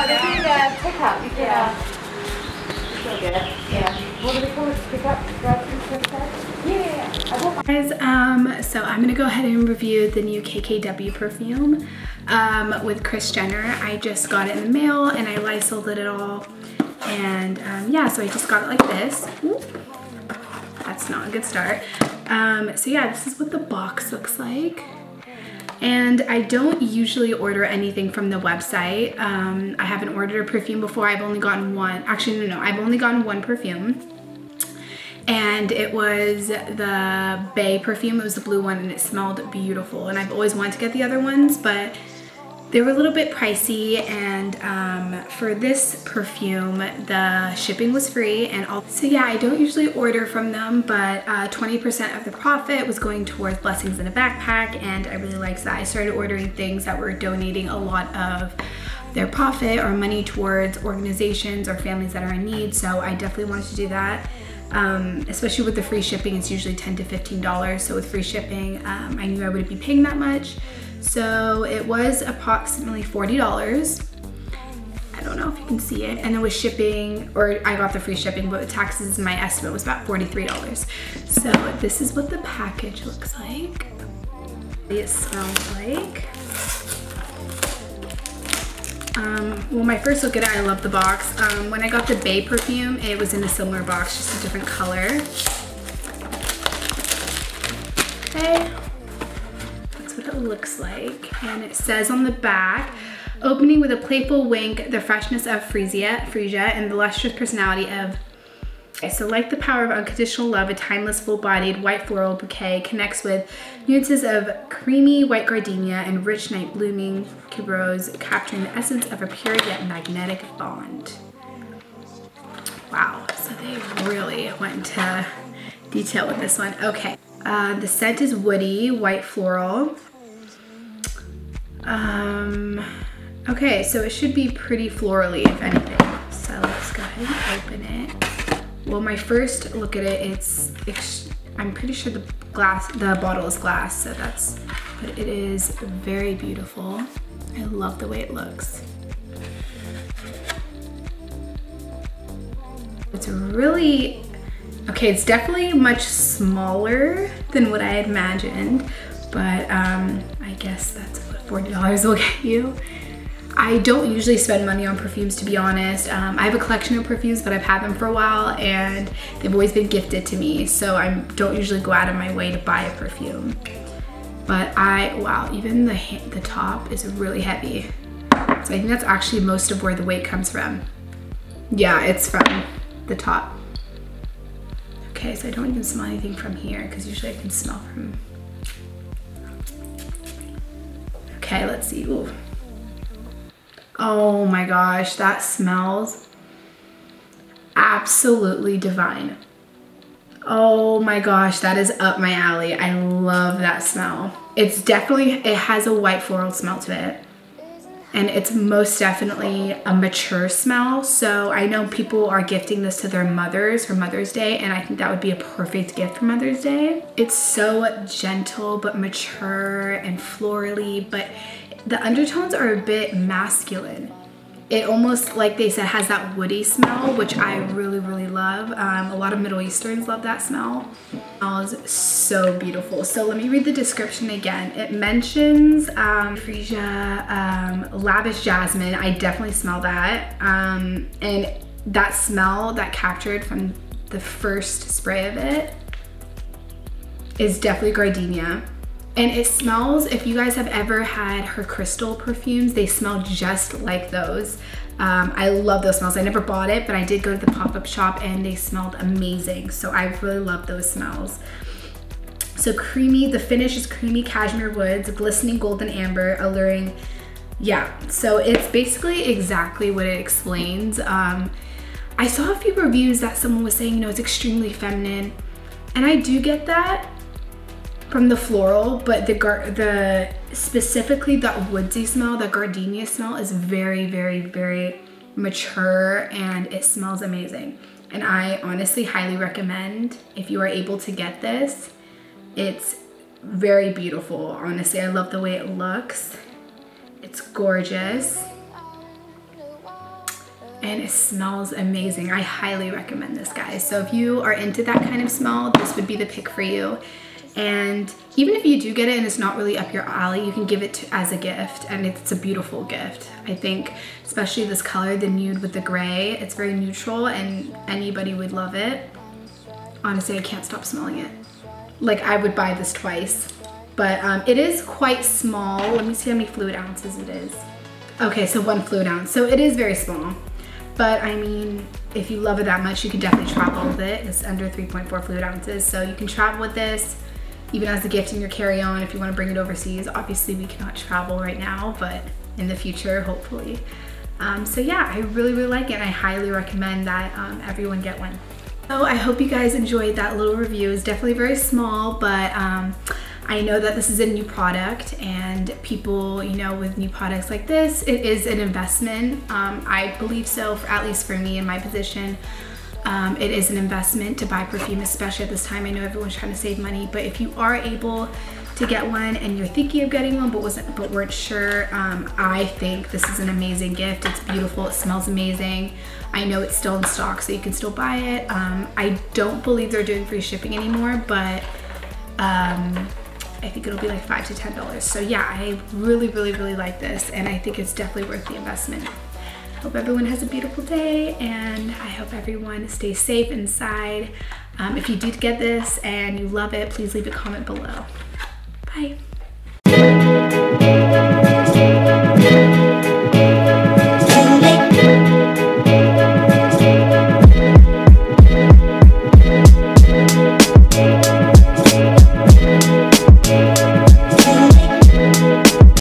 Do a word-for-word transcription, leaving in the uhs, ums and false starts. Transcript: no, they do the pick-up. You get yeah. a... So good. Yeah. What do they call it? Pick-up? Grab some stuff? Yeah. Guys, um, so I'm going to go ahead and review the new K K W perfume um, with Kris Jenner. I just got it in the mail and I lysoled it all. And um, yeah, so I just got it like this. Ooh. That's not a good start. Um, so yeah, this is what the box looks like. And I don't usually order anything from the website. Um, I haven't ordered a perfume before. I've only gotten one. Actually, no, no, I've only gotten one perfume. And it was the Bay perfume. It was the blue one and it smelled beautiful. And I've always wanted to get the other ones, but they were a little bit pricey, and um, for this perfume, the shipping was free. And all. So yeah, I don't usually order from them, but twenty percent uh, of the profit was going towards Blessings in a Backpack, and I really liked that. I started ordering things that were donating a lot of their profit or money towards organizations or families that are in need, so I definitely wanted to do that. Um, especially with the free shipping, it's usually ten to fifteen dollars, so with free shipping, um, I knew I wouldn't be paying that much. So it was approximately forty dollars. I don't know if you can see it. And it was shipping, or I got the free shipping, but with taxes, my estimate was about forty-three dollars. So this is what the package looks like. It smells like. Um, well, my first look at it, I love the box. Um, when I got the Bay perfume, it was in a similar box, just a different color. Okay. What it looks like, and it says on the back, opening with a playful wink, the freshness of Frisia, Frisia and the lustrous personality of. Okay, so like the power of unconditional love, a timeless full-bodied white floral bouquet connects with nuances of creamy white gardenia and rich night blooming tuberose, capturing the essence of a pure yet magnetic bond. Wow, so they really went into detail with this one. Okay, uh, the scent is woody, white floral. Um, okay, so it should be pretty florally, if anything. So let's go ahead and open it. Well, my first look at it, it's, ex I'm pretty sure the glass, the bottle is glass, so that's, but it is very beautiful. I love the way it looks. It's really, okay, it's definitely much smaller than what I had imagined, but um, I guess that's what forty dollars will get you. I don't usually spend money on perfumes, to be honest. Um, I have a collection of perfumes, but I've had them for a while and they've always been gifted to me. So I don't usually go out of my way to buy a perfume. But I, wow, even the, the top is really heavy. So I think that's actually most of where the weight comes from. Yeah, it's from the top. Okay, so I don't even smell anything from here because usually I can smell from. Okay, let's see. Ooh. Oh my gosh, that smells absolutely divine. Oh my gosh, that is up my alley. I love that smell. It's definitely, it has a white floral smell to it. And it's most definitely a mature smell. So I know people are gifting this to their mothers for Mother's Day, and I think that would be a perfect gift for Mother's Day. It's so gentle, but mature and florally, but the undertones are a bit masculine. It almost, like they said, has that woody smell, which I really, really love. Um, a lot of Middle Easterns love that smell. It smells so beautiful. So let me read the description again. It mentions um, Frisia, um, lavish jasmine. I definitely smell that. Um, and that smell that captured from the first spray of it is definitely gardenia. And it smells, if you guys have ever had her Crystal perfumes, they smell just like those. Um, I love those smells. I never bought it, but I did go to the pop-up shop and they smelled amazing. So I really love those smells. So creamy, the finish is creamy cashmere woods, glistening golden amber, alluring. Yeah, so it's basically exactly what it explains. Um, I saw a few reviews that someone was saying, you know, it's extremely feminine. And I do get that from the floral, but the gar the specifically that woodsy smell, that gardenia smell is very, very, very mature and it smells amazing. And I honestly highly recommend if you are able to get this. It's very beautiful, honestly. I love the way it looks. It's gorgeous. and it smells amazing. I highly recommend this, guys. So if you are into that kind of smell, this would be the pick for you. And even if you do get it and it's not really up your alley, you can give it to, as a gift, and it's a beautiful gift. I think especially this color, the nude with the gray, it's very neutral and anybody would love it. Honestly, I can't stop smelling it. Like, I would buy this twice. But um, it is quite small. Let me see how many fluid ounces it is. Okay, so one fluid ounce. So it is very small. But I mean, if you love it that much, you could definitely travel with it. It's under three point four fluid ounces. So you can travel with this, even as a gift in your carry-on if you want to bring it overseas. Obviously, we cannot travel right now, but in the future, hopefully. Um, so yeah, I really, really like it, and I highly recommend that um, everyone get one. So I hope you guys enjoyed that little review. It's definitely very small, but um, I know that this is a new product, and people, you know, with new products like this, it is an investment. Um, I believe so, for, at least for me in my position. Um, it is an investment to buy perfume, especially at this time. I know everyone's trying to save money, but if you are able to get one and you're thinking of getting one but wasn't, but weren't sure, um, I think this is an amazing gift. It's beautiful. It smells amazing. I know it's still in stock, so you can still buy it. Um, I don't believe they're doing free shipping anymore, but um, I think it'll be like five to ten dollars. So yeah, I really, really, really like this, and I think it's definitely worth the investment. Hope everyone has a beautiful day, and I hope everyone stays safe inside. Um, if you did get this and you love it, please leave a comment below. Bye.